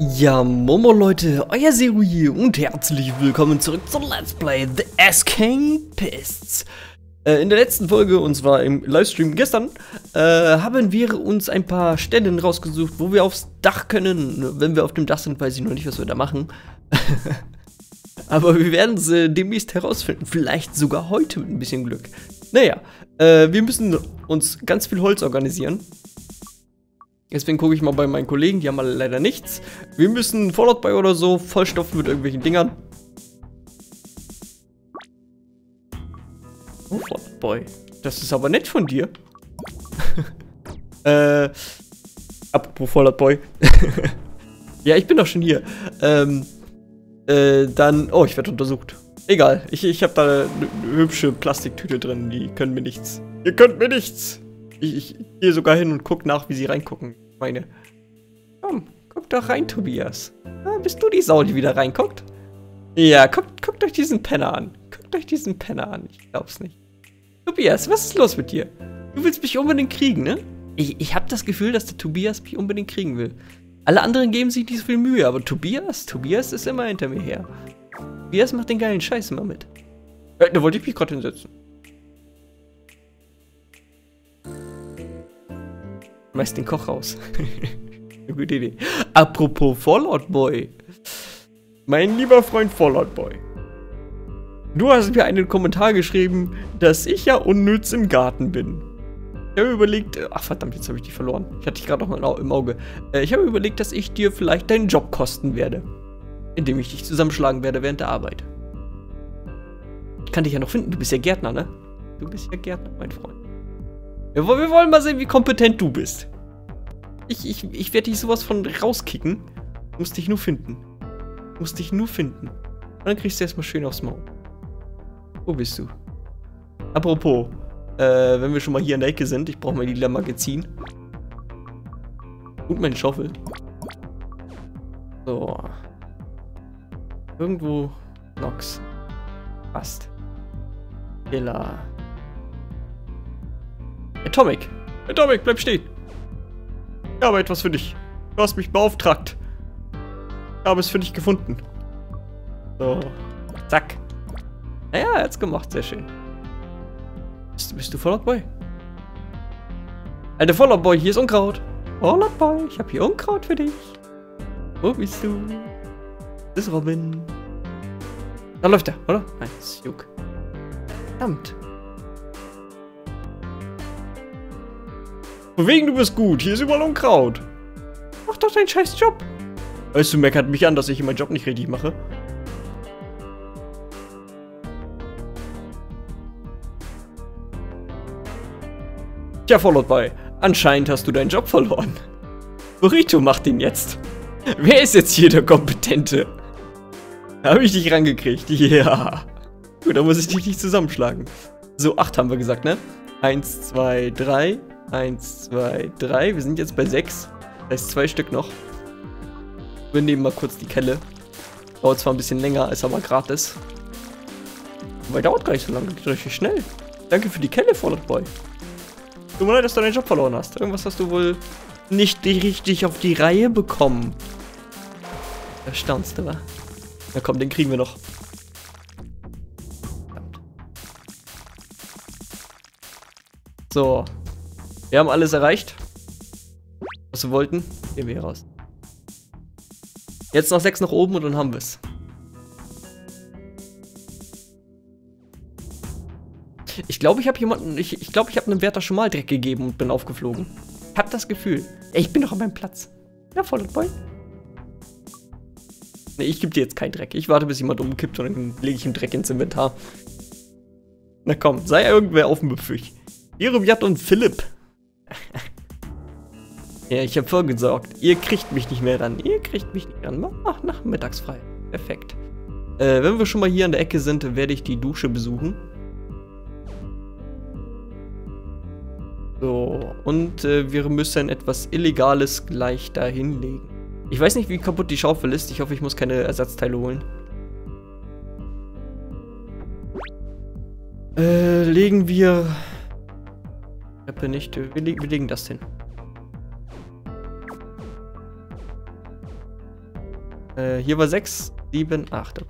Ja, Momo Leute, euer Sero hier und herzlich willkommen zurück zu Let's Play The Escapists. In der letzten Folge, und zwar im Livestream gestern, haben wir uns ein paar Stellen rausgesucht, wo wir aufs Dach können. Wenn wir auf dem Dach sind, weiß ich noch nicht, was wir da machen. Aber wir werden es demnächst herausfinden, vielleicht sogar heute mit ein bisschen Glück. Naja, wir müssen uns ganz viel Holz organisieren. Deswegen gucke ich mal bei meinen Kollegen, die haben alle leider nichts. Wir müssen Fallout Boy oder so vollstopfen mit irgendwelchen Dingern. Oh, Fallout Boy. Das ist aber nett von dir. Apropos Fallout Boy. Ja, ich bin doch schon hier. Dann... Oh, ich werde untersucht. Egal, ich habe da eine hübsche Plastiktüte drin, die können mir nichts. Ihr könnt mir nichts! Ich gehe sogar hin und gucke nach, wie sie reingucken. Ich meine, komm, guck doch rein, Tobias. Ah, bist du die Sau, die wieder reinguckt? Ja, guckt euch diesen Penner an. Guckt euch diesen Penner an. Ich glaub's nicht. Tobias, was ist los mit dir? Du willst mich unbedingt kriegen, ne? Ich habe das Gefühl, dass der Tobias mich unbedingt kriegen will. Alle anderen geben sich nicht so viel Mühe, aber Tobias ist immer hinter mir her. Tobias macht den geilen Scheiß immer mit. Da wollte ich mich gerade hinsetzen. Meist den Koch raus. Eine gute Idee. Apropos Fallout Boy. Mein lieber Freund Fallout Boy. Du hast mir einen Kommentar geschrieben, dass ich ja unnütz im Garten bin. Ich habe überlegt... Ach verdammt, jetzt habe ich dich verloren. Ich hatte dich gerade noch mal im Auge. Ich habe überlegt, dass ich dir vielleicht deinen Job kosten werde. Indem ich dich zusammenschlagen werde während der Arbeit. Ich kann dich ja noch finden. Du bist ja Gärtner, ne? Du bist ja Gärtner, mein Freund. Wir wollen mal sehen, wie kompetent du bist. Ich werde dich sowas von rauskicken. Du musst dich nur finden. Du musst dich nur finden. Und dann kriegst du erstmal schön aufs Maul. Wo bist du? Apropos, wenn wir schon mal hier in der Ecke sind, ich brauche mal die lila Magazin. Und meine Schaufel. So. Irgendwo. Nox. Passt. Killer. Atomic! Atomic, bleib stehen! Ich habe etwas für dich. Du hast mich beauftragt. Ich habe es für dich gefunden. So. Zack. Naja, er hat's gemacht. Sehr schön. Bist du Fallout Boy? Alter, Fallout Boy, hier ist Unkraut. Fallout Boy, ich habe hier Unkraut für dich. Wo bist du? Das ist Robin. Da läuft er, oder? Nein, das ist Juk. Verdammt. Von wegen, du bist gut. Hier ist überall Unkraut. Mach doch deinen scheiß Job. Weißt du, meckert mich an, dass ich meinen Job nicht richtig mache. Tja, Fallout Boy. Anscheinend hast du deinen Job verloren. Burrito macht ihn jetzt. Wer ist jetzt hier der Kompetente? Habe ich dich rangekriegt? Ja. Gut, dann muss ich dich nicht zusammenschlagen. So, 8 haben wir gesagt, ne? 1, 2, 3... 1, 2, 3. Wir sind jetzt bei 6. Da ist 2 Stück noch. Wir nehmen mal kurz die Kelle. Dauert zwar ein bisschen länger, ist aber gratis. Wobei, dauert gar nicht so lange. Geht richtig schnell. Danke für die Kelle, Fallout Boy. Tut mir leid, dass du deinen Job verloren hast. Irgendwas hast du wohl nicht richtig auf die Reihe bekommen. Da staunst du, wa? Na komm, den kriegen wir noch. Verdammt. So. Wir haben alles erreicht, was wir wollten. Gehen wir hier raus. Jetzt noch 6 nach oben und dann haben wir es. Ich glaube, ich habe jemanden. Ich glaube, ich habe einem Wärter schon mal Dreck gegeben und bin aufgeflogen. Ich habe das Gefühl. Ich bin doch an meinem Platz. Ja, Fallout Boy. Nee, ich gebe dir jetzt keinen Dreck. Ich warte, bis jemand umkippt und dann lege ich ihm Dreck ins Inventar. Na komm, sei irgendwer aufmüpfig. Jeremiat und Philipp. Ja, ich habe vorgesorgt. Ihr kriegt mich nicht mehr ran. Ihr kriegt mich nicht ran. Ach, nachmittags frei. Perfekt. Wenn wir schon mal hier an der Ecke sind, werde ich die Dusche besuchen. So, und wir müssen etwas Illegales gleich dahinlegen. Ich weiß nicht, wie kaputt die Schaufel ist. Ich hoffe, ich muss keine Ersatzteile holen. Legen wir... Treppe nicht. Wir legen das hin. Hier war 6, 7, 8.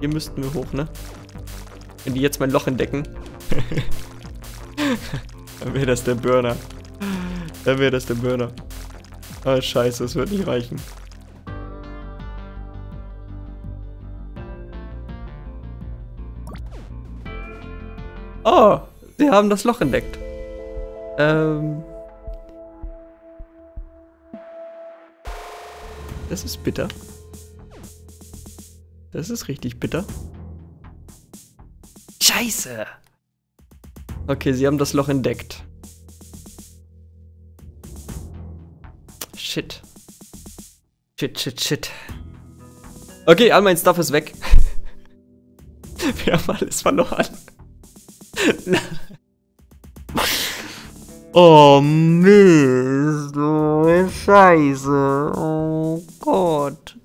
Hier müssten wir hoch, ne? Wenn die jetzt mein Loch entdecken, dann wäre das der Burner. Dann wäre das der Burner. Ah, scheiße, das wird nicht reichen. Oh, sie haben das Loch entdeckt. Das ist bitter. Das ist richtig bitter. Scheiße! Okay, sie haben das Loch entdeckt. Shit. Shit, shit, shit. Okay, all mein Stuff ist weg. Wir haben alles verloren. Oh Mist, oh, Scheiße, oh Gott.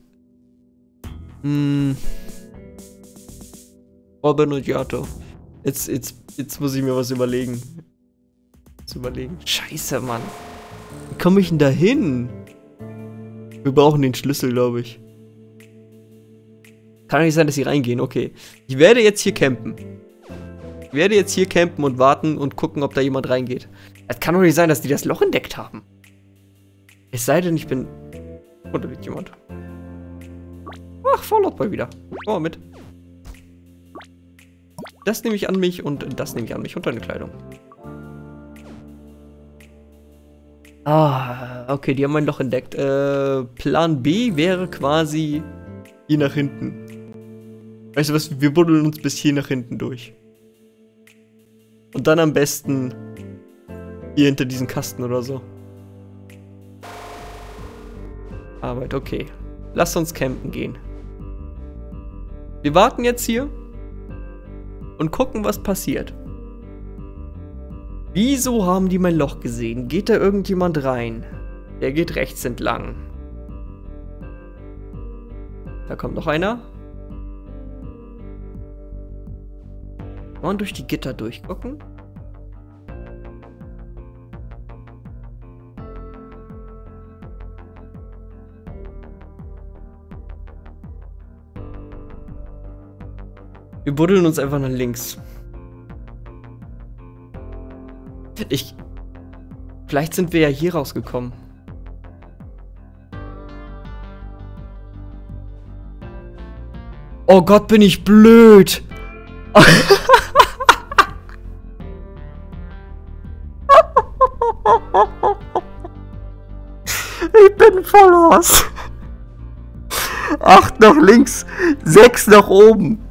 Robin und Yato. Jetzt muss ich mir was überlegen. Scheiße, Mann. Wie komme ich denn da hin? Wir brauchen den Schlüssel, glaube ich. Kann nicht sein, dass sie reingehen, okay. Ich werde jetzt hier campen. Ich werde jetzt hier campen und warten und gucken, ob da jemand reingeht. Es kann doch nicht sein, dass die das Loch entdeckt haben. Es sei denn, ich bin... Oh, da liegt jemand. Ach, Fallout Boy wieder. Komm mal mit. Das nehme ich an mich und das nehme ich an mich. Und deine Kleidung. Ah, okay, die haben mein Loch entdeckt. Plan B wäre quasi hier nach hinten. Weißt du was, wir buddeln uns bis hier nach hinten durch. Und dann am besten hier hinter diesen Kasten oder so. Arbeit, okay. Lass uns campen gehen. Wir warten jetzt hier und gucken, was passiert. Wieso haben die mein Loch gesehen? Geht da irgendjemand rein? Der geht rechts entlang. Da kommt noch einer. Kann man durch die Gitter durchgucken? Wir buddeln uns einfach nach links. Vielleicht sind wir ja hier rausgekommen. Oh Gott, bin ich blöd! Ich bin voll aus. 8 nach links, 6 nach oben.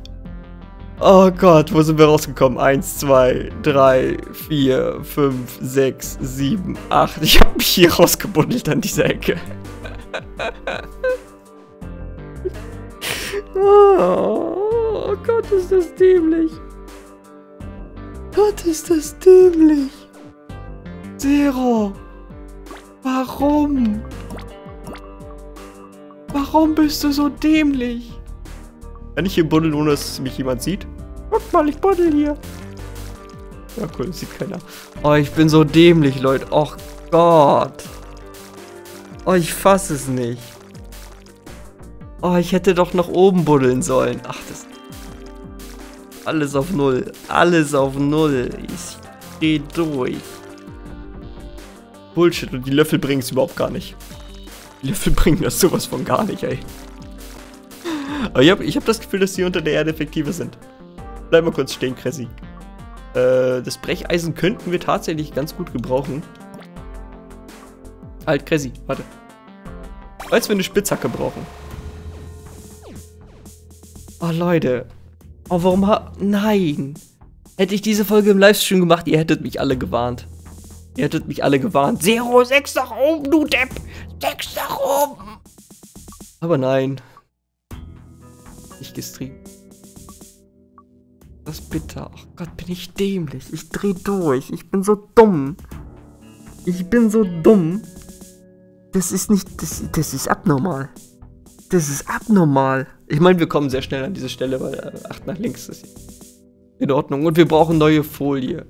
Oh Gott, wo sind wir rausgekommen? 1, 2, 3, 4, 5, 6, 7, 8. Ich habe mich hier rausgebuddelt an dieser Ecke. Oh Gott, ist das dämlich. Gott, ist das dämlich. Sero, warum? Warum bist du so dämlich? Kann ich hier buddeln, ohne dass mich jemand sieht? Guck mal, ich buddel hier. Ja, cool, das sieht keiner. Oh, ich bin so dämlich, Leute. Och Gott. Oh, ich fass es nicht. Oh, ich hätte doch nach oben buddeln sollen. Ach, das... Alles auf Null. Alles auf Null. Ich geh durch. Bullshit, und die Löffel bringen es überhaupt gar nicht. Die Löffel bringen das sowas von gar nicht, ey. Aber ich hab das Gefühl, dass die unter der Erde effektiver sind. Bleib mal kurz stehen, Cressy. Das Brecheisen könnten wir tatsächlich ganz gut gebrauchen. Halt, Cressy, warte. Falls wir eine Spitzhacke brauchen. Oh, Leute. Oh, warum Nein! Hätte ich diese Folge im Livestream gemacht, ihr hättet mich alle gewarnt. Ihr hättet mich alle gewarnt. Sero, 6 nach oben, du Depp! 6 nach oben! Aber nein. Nicht gestreamt. Das ist bitter. Ach Gott, bin ich dämlich. Ich dreh durch. Ich bin so dumm. Das ist nicht... Das ist abnormal. Ich meine, wir kommen sehr schnell an diese Stelle, weil 8 nach links ist in Ordnung. Und wir brauchen neue Folie.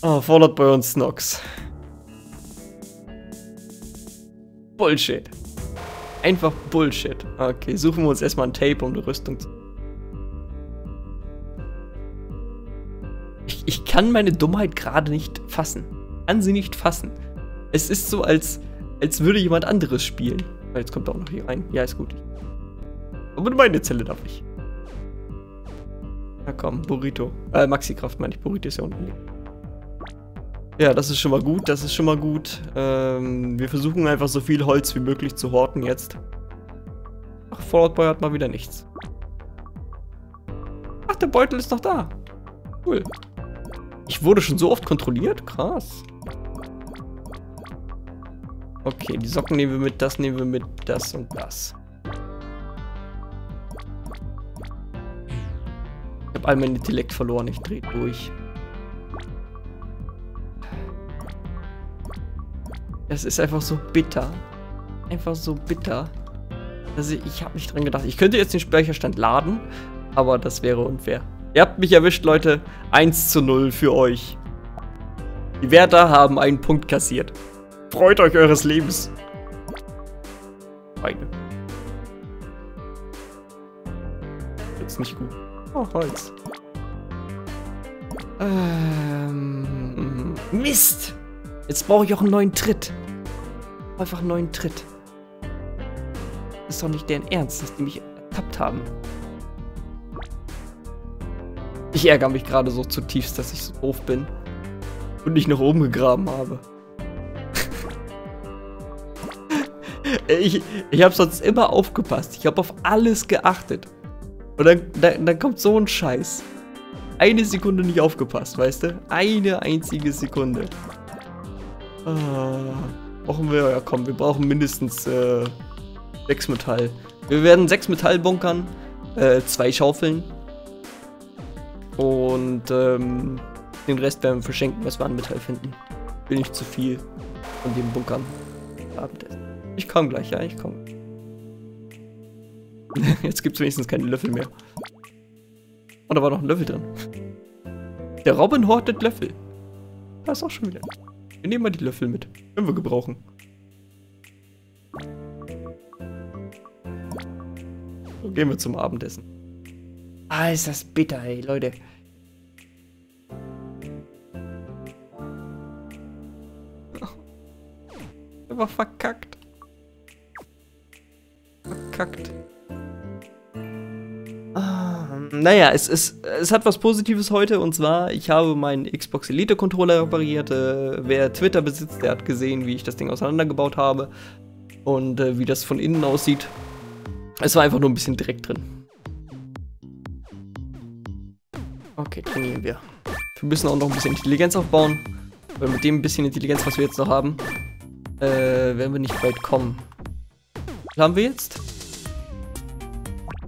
Ah, Fallout Boy und Snox. Bullshit. einfach Bullshit. Okay, suchen wir uns erstmal ein Tape, um eine Rüstung zu... Ich kann meine Dummheit gerade nicht fassen. Kann sie nicht fassen. Es ist so, als würde jemand anderes spielen. Jetzt kommt er auch noch hier rein. Ja, ist gut. Aber meine Zelle darf ich. Na komm, Burrito. Maxikraft meine ich. Burrito ist ja unten. Ja, das ist schon mal gut. Das ist schon mal gut. Wir versuchen einfach so viel Holz wie möglich zu horten jetzt. Ach, Fallout Boy hat mal wieder nichts. Ach, der Beutel ist noch da. Cool. Ich wurde schon so oft kontrolliert? Krass. Okay, die Socken nehmen wir mit, das und das. Ich habe all meinen Intellekt verloren, ich drehe durch. Das ist einfach so bitter. Einfach so bitter. Also ich habe nicht dran gedacht. Ich könnte jetzt den Speicherstand laden, aber das wäre unfair. Ihr habt mich erwischt, Leute. 1:0 für euch. Die Wärter haben einen Punkt kassiert. Freut euch eures Lebens. Feige. Jetzt nicht gut. Oh, Holz. Mist! Jetzt brauche ich auch einen neuen Tritt. Einfach einen neuen Tritt. Das ist doch nicht deren Ernst, dass die mich ertappt haben. Ich ärgere mich gerade so zutiefst, dass ich so doof bin. Und nicht nach oben gegraben habe. Ich habe sonst immer aufgepasst. Ich habe auf alles geachtet. Und dann kommt so ein Scheiß. Eine Sekunde nicht aufgepasst, weißt du? Eine einzige Sekunde. Brauchen wir, ja komm, wir brauchen mindestens 6 Metall. Wir werden 6 Metall bunkern, 2 Schaufeln. Und den Rest werden wir verschenken, was wir an Metall finden. Will nicht zu viel von dem Bunkern. Abendessen. Ich komme gleich, ja, ich komme. Jetzt gibt es wenigstens keine Löffel mehr. Oh, da war noch ein Löffel drin. Der Robin hortet Löffel. Da ist auch schon wieder. Wir nehmen mal die Löffel mit. Können wir gebrauchen. So, gehen wir zum Abendessen. Ah, ist das bitter, ey, Leute. Er war verkackt. Verkackt. Naja, es hat was Positives heute, und zwar, ich habe meinen Xbox Elite-Controller repariert. Wer Twitter besitzt, der hat gesehen, wie ich das Ding auseinandergebaut habe und wie das von innen aussieht. Es war einfach nur ein bisschen Dreck drin. Okay, trainieren wir. Wir müssen auch noch ein bisschen Intelligenz aufbauen, weil mit dem bisschen Intelligenz, was wir jetzt noch haben, werden wir nicht weit kommen. Was haben wir jetzt?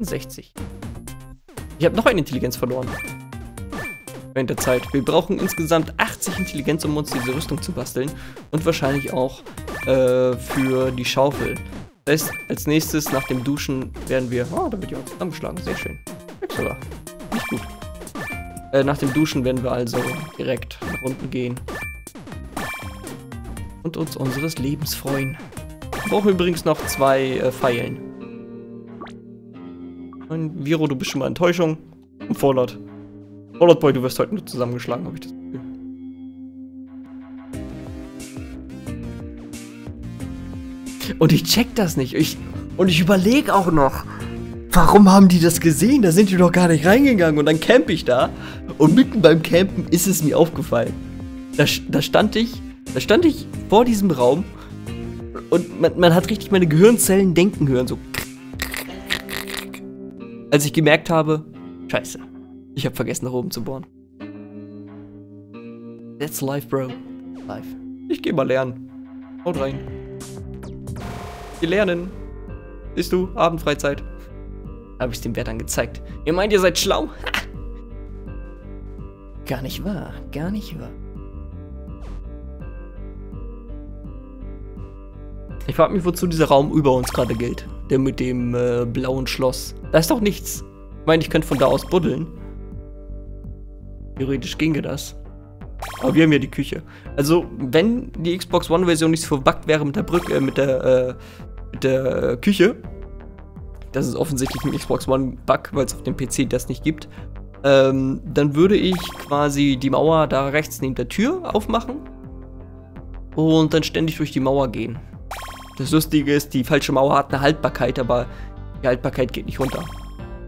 60. Ich habe noch eine Intelligenz verloren. Während der Zeit. Wir brauchen insgesamt 80 Intelligenz, um uns diese Rüstung zu basteln. Und wahrscheinlich auch für die Schaufel. Das heißt, als nächstes nach dem Duschen werden wir... Oh, da wird ja auch zusammengeschlagen. Sehr schön. Sogar. Nicht gut. Nach dem Duschen werden wir also direkt nach unten gehen. Und uns unseres Lebens freuen. Wir brauchen übrigens noch 2 Pfeilen. Viro, du bist schon mal Enttäuschung. Und Fallout. Fallout Boy, du wirst heute nur zusammengeschlagen, habe ich das Gefühl. Und ich check das nicht. Und ich überlege auch noch, warum haben die das gesehen? Da sind die doch gar nicht reingegangen. Und dann campe ich da. Und mitten beim Campen ist es mir aufgefallen. Da stand ich vor diesem Raum. Und man hat richtig meine Gehirnzellen denken hören. So. Als ich gemerkt habe, scheiße, ich habe vergessen nach oben zu bohren. That's life, bro. Life. Ich gehe mal lernen. Haut rein. Wir lernen. Siehst du, Abendfreizeit. Habe ich es den Wärtern gezeigt. Ihr meint, ihr seid schlau? Ha! Gar nicht wahr, gar nicht wahr. Ich frage mich, wozu dieser Raum über uns gerade gilt. Der mit dem blauen Schloss. Da ist doch nichts. Ich meine, ich könnte von da aus buddeln. Theoretisch ginge das. Aber wir haben ja die Küche. Also, wenn die Xbox One-Version nicht so verbuggt wäre mit der Brücke, mit der mit der Küche. Das ist offensichtlich ein Xbox One Bug, weil es auf dem PC das nicht gibt. Dann würde ich quasi die Mauer da rechts neben der Tür aufmachen und dann ständig durch die Mauer gehen. Das Lustige ist, die falsche Mauer hat eine Haltbarkeit, aber die Haltbarkeit geht nicht runter.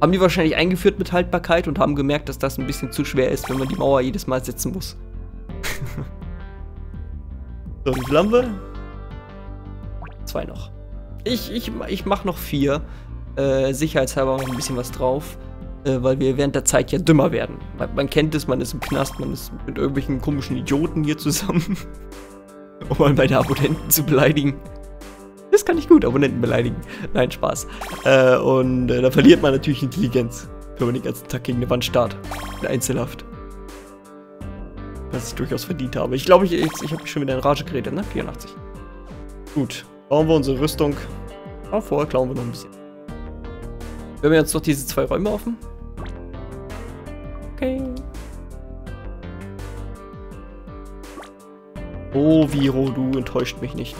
Haben die wahrscheinlich eingeführt mit Haltbarkeit und haben gemerkt, dass das ein bisschen zu schwer ist, wenn man die Mauer jedes Mal setzen muss. So, wie viel haben wir? 2 noch. Ich mache noch 4. Sicherheitshalber noch ein bisschen was drauf, weil wir während der Zeit ja dümmer werden. Man kennt es, man ist im Knast, man ist mit irgendwelchen komischen Idioten hier zusammen. Um mal meine Abonnenten zu beleidigen. Das kann ich gut, Abonnenten beleidigen. Nein, Spaß. Da verliert man natürlich Intelligenz, wenn man den ganzen Tag gegen eine Wand starrt. In Einzelhaft. Was ich durchaus verdient habe. Ich glaube, ich habe schon wieder in Rage geredet, ne? 84. Gut, bauen wir unsere Rüstung. Aber vorher klauen wir noch ein bisschen. Wir haben jetzt noch diese 2 Räume offen. Okay. Oh, Viro, du enttäuscht mich nicht.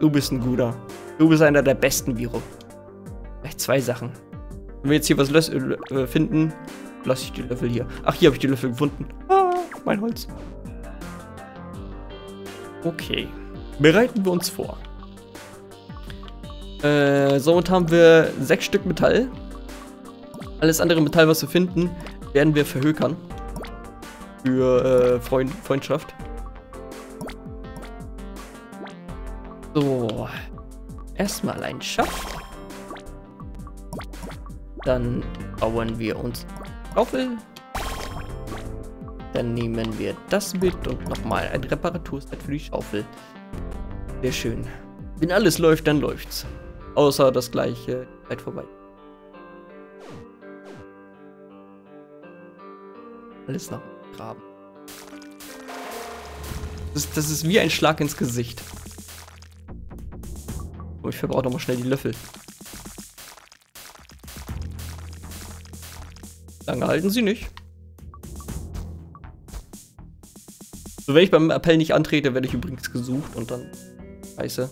Du bist ein guter. Du bist einer der besten, Viro. Vielleicht 2 Sachen. Wenn wir jetzt hier was finden, lasse ich die Löffel hier. Ach, hier habe ich die Löffel gefunden. Ah, mein Holz. Okay. Bereiten wir uns vor. Somit haben wir 6 Stück Metall. Alles andere Metall, was wir finden, werden wir verhökern. Für Freundschaft. So, erstmal ein Schaft. Dann bauen wir uns Schaufel. Dann nehmen wir das mit und nochmal ein Reparaturset für die Schaufel. Sehr schön. Wenn alles läuft, dann läuft's. Außer das gleiche Zeit vorbei. Alles nach Graben. Das ist wie ein Schlag ins Gesicht. Oh, ich verbrauche nochmal schnell die Löffel. Lange halten sie nicht. So, wenn ich beim Appell nicht antrete, werde ich übrigens gesucht und dann... Scheiße.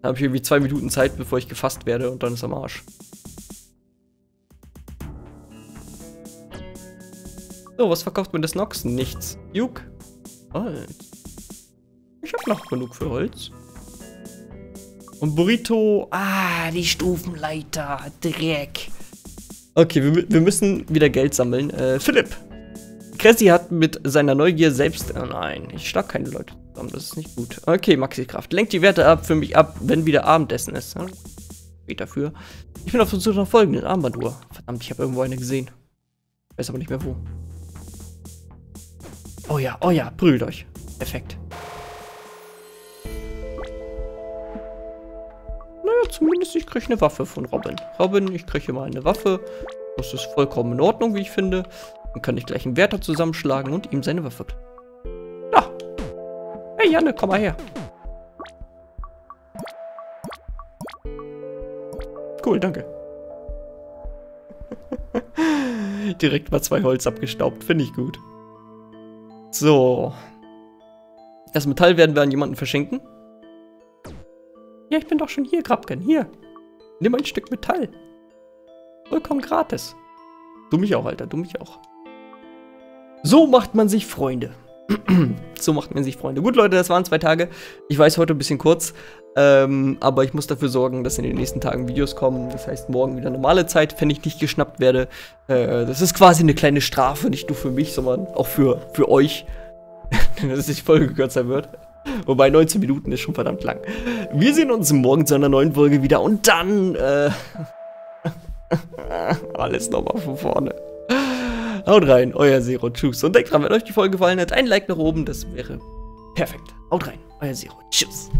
Dann habe ich irgendwie 2 Minuten Zeit, bevor ich gefasst werde und dann ist am Arsch. So, was verkauft man das Nox? Nichts. Juk. Holz. Ich habe noch genug für Holz. Und Burrito. Ah, die Stufenleiter. Dreck. Okay, wir müssen wieder Geld sammeln. Philipp. Cressy hat mit seiner Neugier selbst... Oh nein, ich schlag keine Leute zusammen, das ist nicht gut. Okay, Maxi-Kraft. Lenkt die Werte ab, für mich ab, wenn wieder Abendessen ist. Ja? Geht dafür. Ich bin auf der Suche nach folgenden Armbanduhr. Verdammt, ich habe irgendwo eine gesehen. Ich weiß aber nicht mehr wo. Oh ja, prügelt euch. Perfekt. Naja, zumindest ich kriege eine Waffe von Robin. Robin, ich kriege mal eine Waffe. Das ist vollkommen in Ordnung, wie ich finde. Dann kann ich gleich einen Wärter zusammenschlagen und ihm seine Waffe. Da! Hey Janne, komm mal her! Cool, danke. Direkt mal 2 Holz abgestaubt, finde ich gut. So. Das Metall werden wir an jemanden verschenken. Ja, ich bin doch schon hier, Grabken, hier. Nimm ein Stück Metall. Vollkommen gratis. Du mich auch, Alter, du mich auch. So macht man sich Freunde. So macht man sich Freunde. Gut, Leute, das waren 2 Tage. Ich weiß, heute ein bisschen kurz. Aber ich muss dafür sorgen, dass in den nächsten Tagen Videos kommen. Das heißt, morgen wieder normale Zeit, wenn ich nicht geschnappt werde. Das ist quasi eine kleine Strafe. Nicht nur für mich, sondern auch für euch. Dass die Folge kürzer wird. Wobei 19 Minuten ist schon verdammt lang. Wir sehen uns morgen zu einer neuen Folge wieder. Und dann... Alles nochmal von vorne. Haut rein, euer Sero. Tschüss. Und denkt dran, wenn euch die Folge gefallen hat, ein Like nach oben, das wäre perfekt. Haut rein, euer Sero. Tschüss.